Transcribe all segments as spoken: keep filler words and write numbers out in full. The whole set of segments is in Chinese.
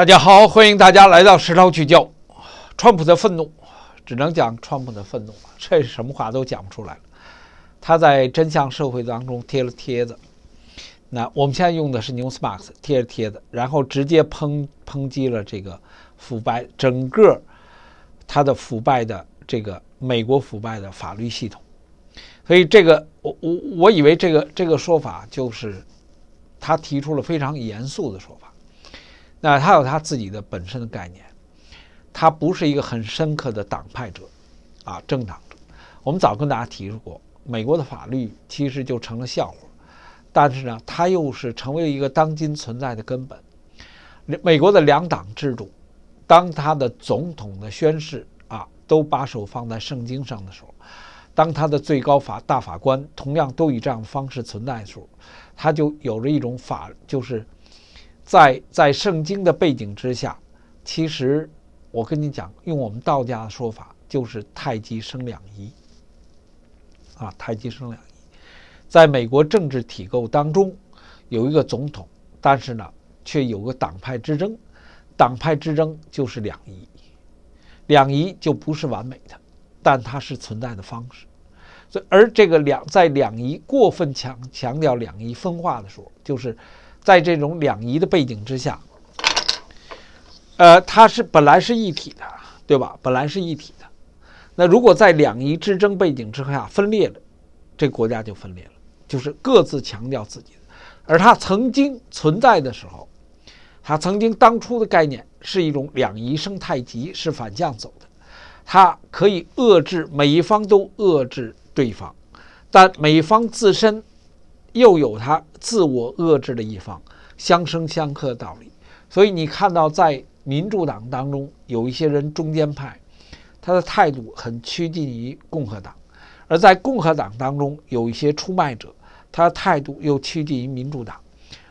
大家好，欢迎大家来到实操聚焦。川普的愤怒，只能讲川普的愤怒，这什么话都讲不出来了。他在真相社会当中贴了帖子，那我们现在用的是 Newsmax 贴了帖子，然后直接抨抨击了这个腐败，整个他的腐败的这个美国腐败的法律系统。所以这个我我我以为这个这个说法就是他提出了非常严肃的说法。那他有他自己的本身的概念，他不是一个很深刻的党派者，啊，政党者。我们早跟大家提出过，美国的法律其实就成了笑话，但是呢，它又是成为了一个当今存在的根本。美国的两党制度，当他的总统的宣誓啊，都把手放在圣经上的时候，当他的最高法大法官同样都以这样的方式存在的时候，他就有着一种法，就是。在在圣经的背景之下，其实我跟你讲，用我们道家的说法，就是太极生两仪，啊，太极生两仪。在美国政治体构当中，有一个总统，但是呢，却有个党派之争，党派之争就是两仪，两仪就不是完美的，但它是存在的方式。所以，而这个两在两仪过分强强调两仪分化的时候，就是。在这种两仪的背景之下，呃，它是本来是一体的，对吧？本来是一体的。那如果在两仪之争背景之下分裂了，这国家就分裂了，就是各自强调自己的。而它曾经存在的时候，它曾经当初的概念是一种两仪生太极，是反向走的。它可以遏制每一方都遏制对方，但每一方自身。又有他自我遏制的一方，相生相克的道理。所以你看到在民主党当中有一些人中间派，他的态度很趋近于共和党；而在共和党当中有一些出卖者，他的态度又趋近于民主党。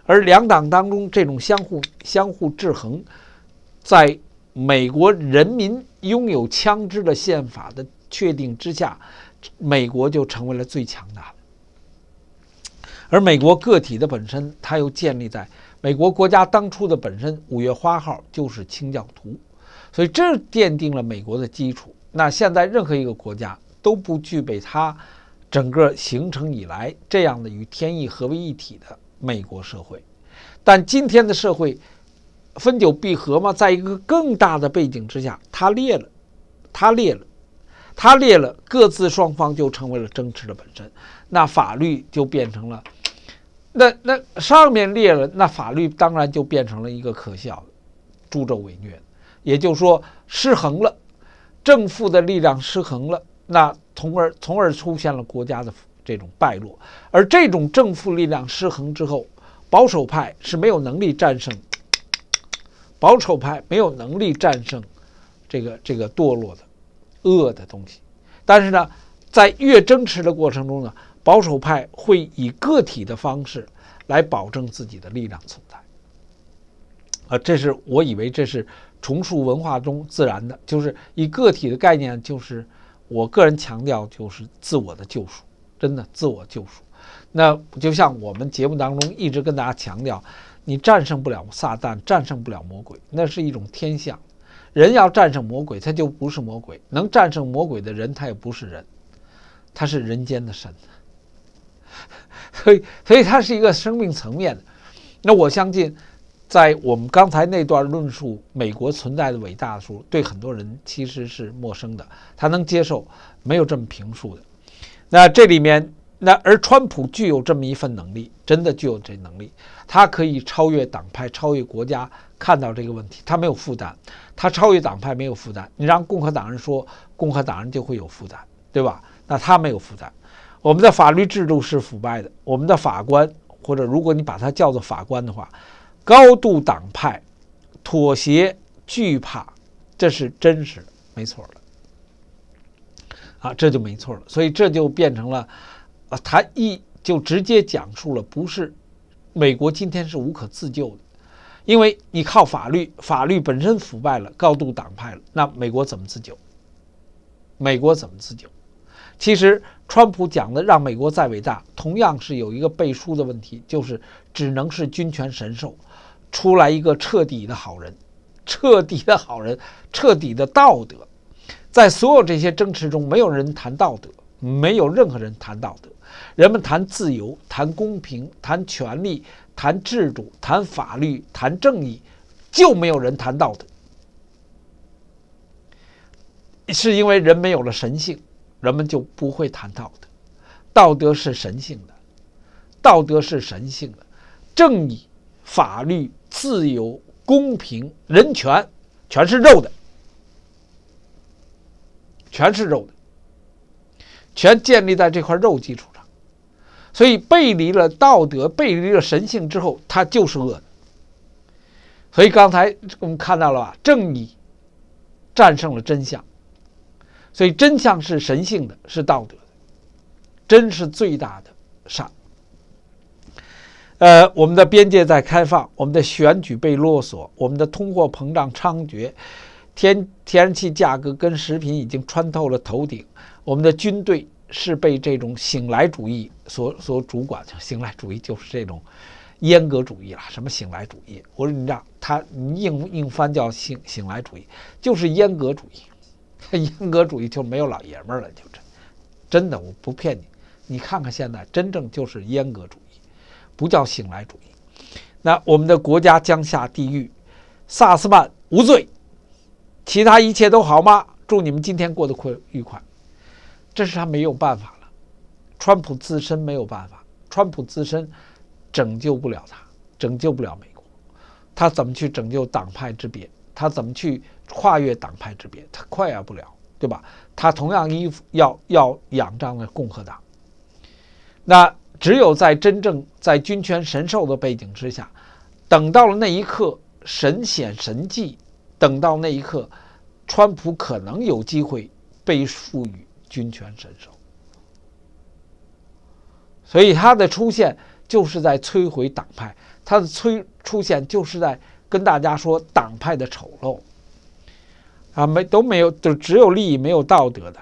而两党当中这种相互相互制衡，在美国人民拥有枪支的宪法的确定之下，美国就成为了最强大的。而美国个体的本身，它又建立在美国国家当初的本身，五月花号就是清教徒，所以这奠定了美国的基础。那现在任何一个国家都不具备它整个形成以来这样的与天意合为一体的美国社会。但今天的社会分久必合嘛，在一个更大的背景之下，它裂了，它裂了。它裂了，各自双方就成为了争执的本身，那法律就变成了，那那上面裂了，那法律当然就变成了一个可笑的助纣为虐，也就是说失衡了，正负的力量失衡了，那从而从而出现了国家的这种败落，而这种正负力量失衡之后，保守派是没有能力战胜，保守派没有能力战胜这个这个堕落的。恶的东西，但是呢，在越争持的过程中呢，保守派会以个体的方式来保证自己的力量存在。啊，这是我以为这是重塑文化中自然的，就是以个体的概念，就是我个人强调就是自我的救赎，真的自我救赎。那就像我们节目当中一直跟大家强调，你战胜不了撒旦，战胜不了魔鬼，那是一种天象。人要战胜魔鬼，他就不是魔鬼；能战胜魔鬼的人，他也不是人，他是人间的神。所以，所以他是一个生命层面的。那我相信，在我们刚才那段论述美国存在的伟大的时候，对很多人其实是陌生的，他能接受没有这么评述的。那这里面，那而川普具有这么一份能力，真的具有这能力，他可以超越党派，超越国家。看到这个问题，他没有负担，他超越党派没有负担。你让共和党人说，共和党人就会有负担，对吧？那他没有负担。我们的法律制度是腐败的，我们的法官或者如果你把它叫做法官的话，高度党派、妥协、惧怕，这是真实的，没错了。啊，这就没错了。所以这就变成了，啊，他一就直接讲述了，不是美国今天是无可自救的。因为你靠法律，法律本身腐败了，高度党派了，那美国怎么自救？美国怎么自救？其实，川普讲的让美国再伟大，同样是有一个背书的问题，就是只能是君权神授，出来一个彻底的好人，彻底的好人，彻底的道德。在所有这些争持中，没有人谈道德，没有任何人谈道德。人们谈自由，谈公平，谈权利，谈制度，谈法律，谈正义，就没有人谈道德。 是因为人没有了神性，人们就不会谈道德。道德是神性的，道德是神性的，正义、法律、自由、公平、人权，全是肉的，全是肉的，全建立在这块肉基础上。所以背离了道德，背离了神性之后，它就是恶的。所以刚才我们看到了吧，正义战胜了真相。 所以真相是神性的，是道德的，真是最大的善。呃，我们的边界在开放，我们的选举被勒索，我们的通货膨胀猖獗，天天然气价格跟食品已经穿透了头顶。我们的军队是被这种醒来主义所所主管，醒来主义就是这种阉割主义啦。什么醒来主义？我说你让他硬硬翻叫醒醒来主义，就是阉割主义。 阉割主义就没有老爷们儿了，就真，真的我不骗你，你看看现在真正就是阉割主义，不叫醒来主义。那我们的国家将下地狱，萨斯曼无罪，其他一切都好吗？祝你们今天过得快愉快。这是他没有办法了，川普自身没有办法，川普自身拯救不了他，拯救不了美国，他怎么去拯救党派之别？ 他怎么去跨越党派之别？他跨越不了，对吧？他同样依附要要仰仗的共和党。那只有在真正在君权神授的背景之下，等到了那一刻神显神迹，等到那一刻，川普可能有机会被赋予君权神授。所以他的出现就是在摧毁党派，他的摧出现就是在。 跟大家说，党派的丑陋啊，没都没有，就只有利益没有道德的。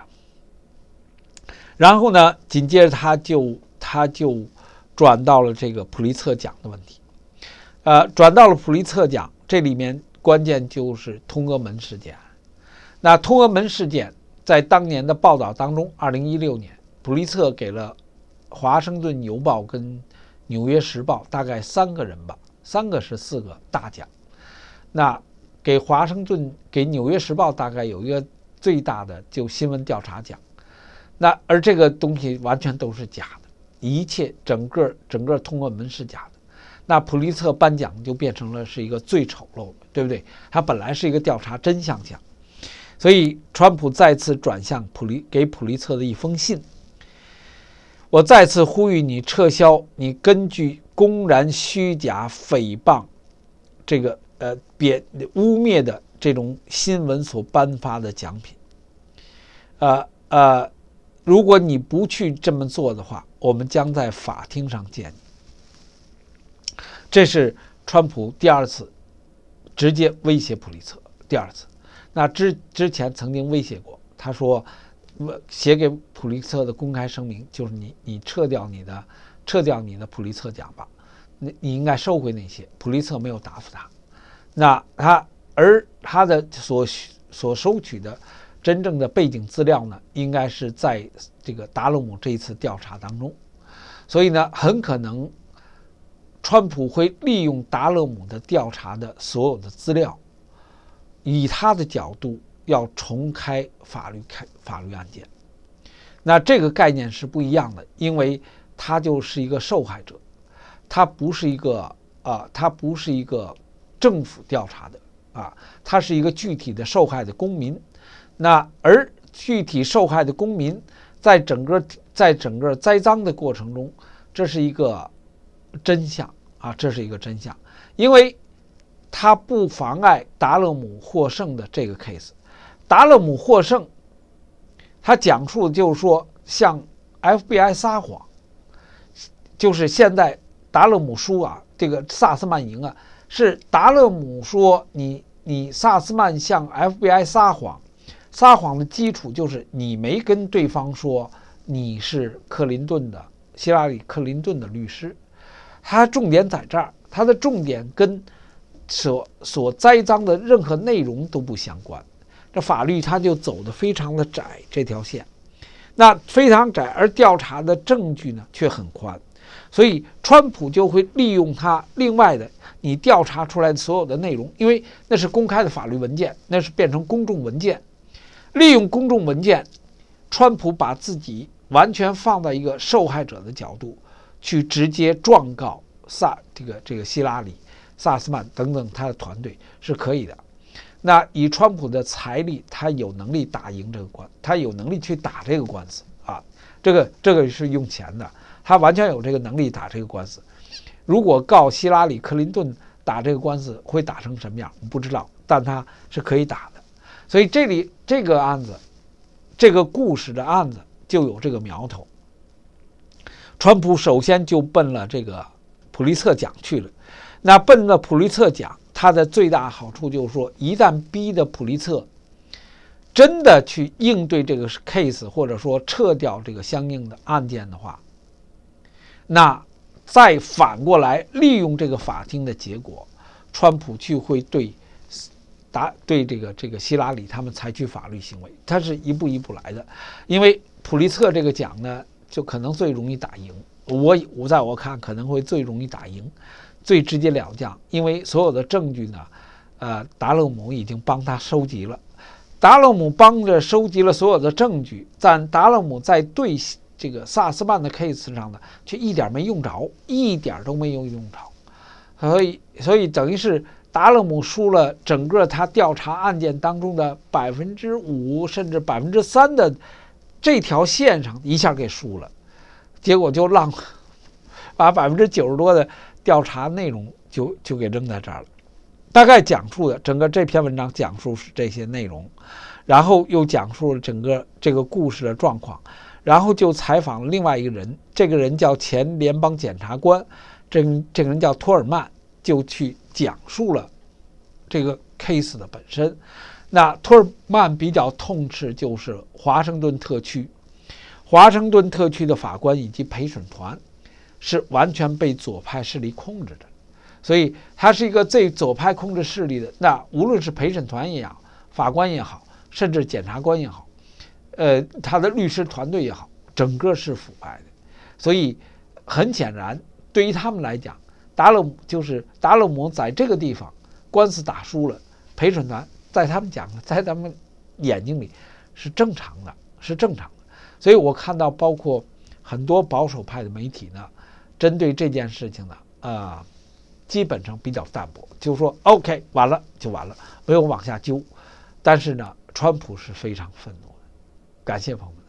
然后呢，紧接着他就他就转到了这个普利策奖的问题，呃，转到了普利策奖，这里面关键就是通俄门事件。那通俄门事件在当年的报道当中，二零一六年，普利策给了《华盛顿邮报》跟《纽约时报》大概三个人吧，三个是四个大奖。 那给华盛顿、给纽约时报大概有一个最大的就新闻调查奖，那而这个东西完全都是假的，一切整个整个通俄门是假的。那普利策颁奖就变成了是一个最丑陋的，对不对？它本来是一个调查真相奖，所以川普再次转向普利给普利策的一封信，我再次呼吁你撤销你根据公然虚假、诽谤这个。 呃，别污蔑的这种新闻所颁发的奖品，呃呃，如果你不去这么做的话，我们将在法庭上见你。这是川普第二次直接威胁普利策，第二次。那之之前曾经威胁过，他说，写给普利策的公开声明就是你你撤掉你的撤掉你的普利策奖吧，你你应该收回那些。普利策没有答复他。 那他，而他的所所收取的真正的背景资料呢，应该是在这个达勒姆这一次调查当中，所以呢，很可能川普会利用达勒姆的调查的所有的资料，以他的角度要重开法律开法律案件。那这个概念是不一样的，因为他就是一个受害者，他不是一个啊、呃，他不是一个。 政府调查的啊，他是一个具体的受害的公民，那而具体受害的公民在整个在整个栽赃的过程中，这是一个真相啊，这是一个真相，因为他不妨碍达勒姆获胜的这个 case， 达勒姆获胜，他讲述就是说向 F B I 撒谎，就是现在达勒姆输啊，这个萨斯曼赢啊。 是达勒姆说你你萨斯曼向 F B I 撒谎，撒谎的基础就是你没跟对方说你是克林顿的希拉里克林顿的律师，他重点在这儿，他的重点跟所所栽赃的任何内容都不相关。这法律它就走得非常的窄这条线，那非常窄，而调查的证据呢却很宽，所以川普就会利用它另外的你调查出来的所有的内容，因为那是公开的法律文件，那是变成公众文件，利用公众文件，川普把自己完全放到一个受害者的角度去直接状告萨这个这个希拉里、萨斯曼等等他的团队是可以的。那以川普的财力，他有能力打赢这个官，他有能力去打这个官司啊，这个这个是用钱的，他完全有这个能力打这个官司。如果告希拉里·克林顿打这个官司，会打成什么样？我们不知道，但他是可以打的。所以这里这个案子，这个故事的案子就有这个苗头。川普首先就奔了这个普利策奖去了，那奔了普利策奖。它的最大好处就是说，一旦逼得普利策真的去应对这个 case， 或者说撤掉这个相应的案件的话，那再反过来利用这个法庭的结果，川普去会对打对这个这个希拉里他们采取法律行为，它是一步一步来的。因为普利策这个奖呢，就可能最容易打赢，我我在我看可能会最容易打赢。最直截了当，因为所有的证据呢，呃，达勒姆已经帮他收集了，达勒姆帮着收集了所有的证据，但达勒姆在对这个萨斯曼的 case 上呢，却一点没用着，一点都没有用着，所以，所以等于是达勒姆输了整个他调查案件当中的百分之五甚至百分之三的这条线上一下给输了，结果就浪，把百分之九十多的。调查内容就就给扔在这儿了，大概讲述的整个这篇文章讲述是这些内容，然后又讲述了整个这个故事的状况，然后就采访了另外一个人，这个人叫前联邦检察官，这这个人叫托尔曼，就去讲述了这个 case 的本身。那托尔曼比较痛斥就是华盛顿特区，华盛顿特区的法官以及陪审团。是完全被左派势力控制的，所以它是一个最左派控制势力的。那无论是陪审团也好，法官也好，甚至检察官也好，呃，他的律师团队也好，整个是腐败的。所以很显然，对于他们来讲，达勒姆就是达勒姆在这个地方官司打输了，陪审团在他们讲，在他们眼睛里是正常的，是正常的。所以我看到包括很多保守派的媒体呢。针对这件事情呢，呃，基本上比较淡薄，就说 OK 完了就完了，没有往下揪。但是呢，川普是非常愤怒的。感谢朋友们。